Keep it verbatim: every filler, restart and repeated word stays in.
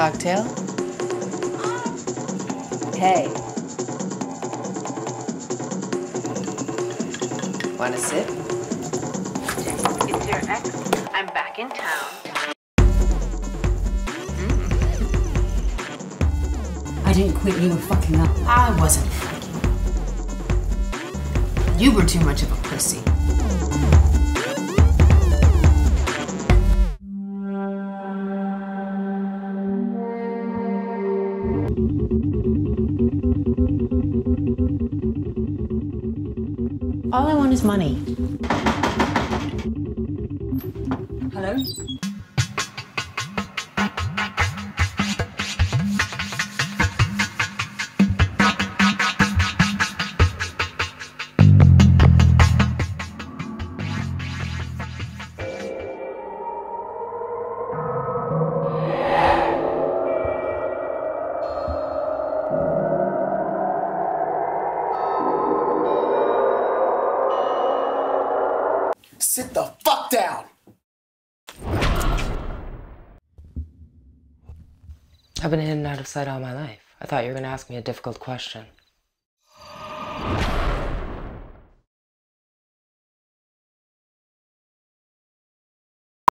Cocktail? Hey. Wanna sip? It's your ex. I'm back in town. I didn't quit, you were fucking up. I wasn't fucking. You were too much of a pussy. All I want is money. Hello? Sit the fuck down! I've been in and out of sight all my life. I thought you were gonna ask me a difficult question.